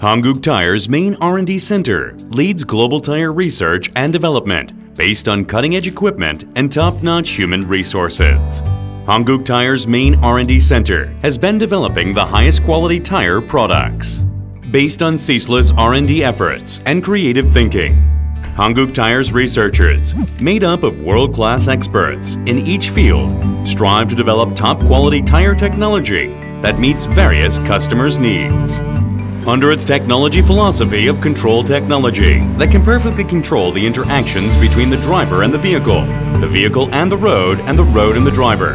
Hankook Tire's main R&D center leads global tire research and development based on cutting-edge equipment and top-notch human resources. Hankook Tire's main R&D center has been developing the highest quality tire products. Based on ceaseless R&D efforts and creative thinking, Hankook Tire's researchers, made up of world-class experts in each field, strive to develop top-quality tire technology that meets various customers' needs. Under its technology philosophy of control technology that can perfectly control the interactions between the driver and the vehicle and the road and the driver,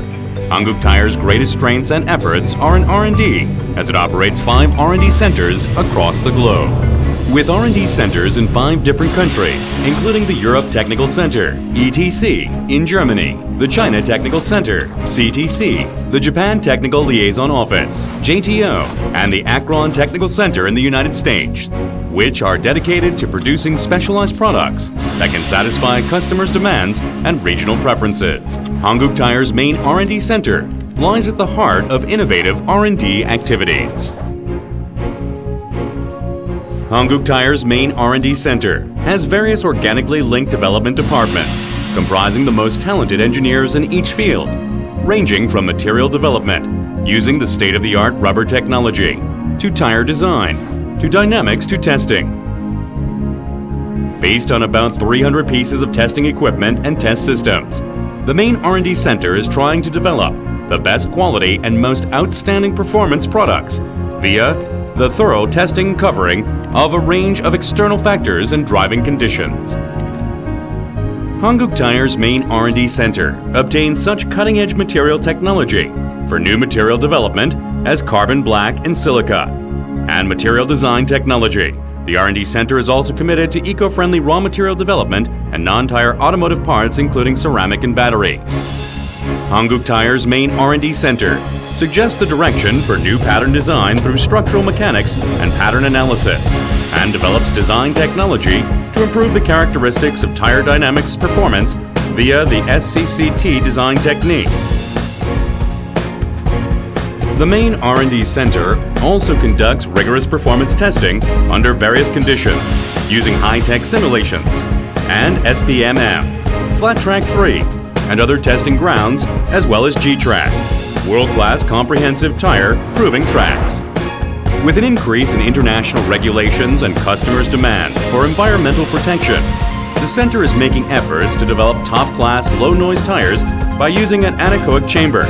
Hankook Tire's greatest strengths and efforts are in R&D, as it operates 5 R&D centers across the globe. With R&D centers in 5 different countries, including the Europe Technical Center, ETC, in Germany, the China Technical Center, CTC, the Japan Technical Liaison Office, JTO, and the Akron Technical Center in the United States, which are dedicated to producing specialized products that can satisfy customers' demands and regional preferences. Hankook Tire's main R&D center lies at the heart of innovative R&D activities. Hankook Tire's main R&D center has various organically linked development departments comprising the most talented engineers in each field, ranging from material development, using the state-of-the-art rubber technology, to tire design, to dynamics, to testing. Based on about 300 pieces of testing equipment and test systems, the main R&D center is trying to develop the best quality and most outstanding performance products via the thorough testing covering of a range of external factors and driving conditions. Hankook Tire's main R&D center obtains such cutting-edge material technology for new material development as carbon black and silica, and material design technology. The R&D center is also committed to eco-friendly raw material development and non-tire automotive parts, including ceramic and battery. Hankook Tire's main R&D center suggests the direction for new pattern design through structural mechanics and pattern analysis, and develops design technology to improve the characteristics of tire dynamics performance via the SCCT design technique. The main R&D center also conducts rigorous performance testing under various conditions using high-tech simulations and SPMM, Flat Track 3, and other testing grounds, as well as G-Track, world-class comprehensive tire proving tracks. With an increase in international regulations and customers' demand for environmental protection, the center is making efforts to develop top-class low-noise tires by using an anechoic chamber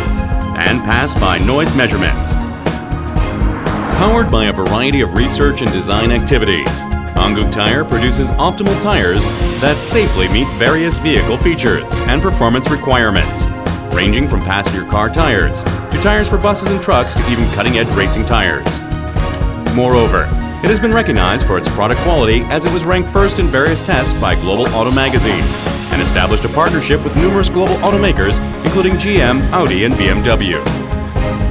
and pass by noise measurements. Powered by a variety of research and design activities, Hankook Tire produces optimal tires that safely meet various vehicle features and performance requirements, ranging from passenger car tires to tires for buses and trucks to even cutting-edge racing tires. Moreover, it has been recognized for its product quality, as it was ranked first in various tests by global auto magazines and established a partnership with numerous global automakers, including GM, Audi, and BMW.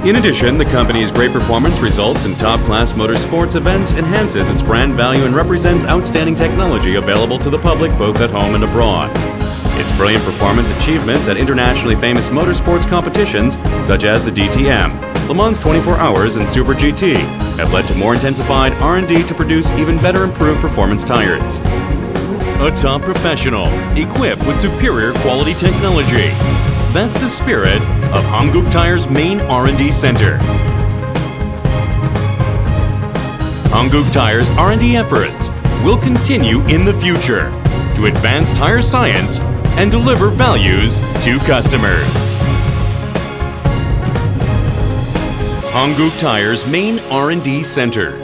In addition, the company's great performance results in top-class motorsports events enhances its brand value and represents outstanding technology available to the public both at home and abroad. Its brilliant performance achievements at internationally famous motorsports competitions such as the DTM, Le Mans 24 Hours, and Super GT have led to more intensified R&D to produce even better improved performance tires. A top professional, equipped with superior quality technology. That's the spirit of Hankook Tire's main R&D center. Hankook Tire's R&D efforts will continue in the future to advance tire science and deliver values to customers. Hankook Tire's main R&D center.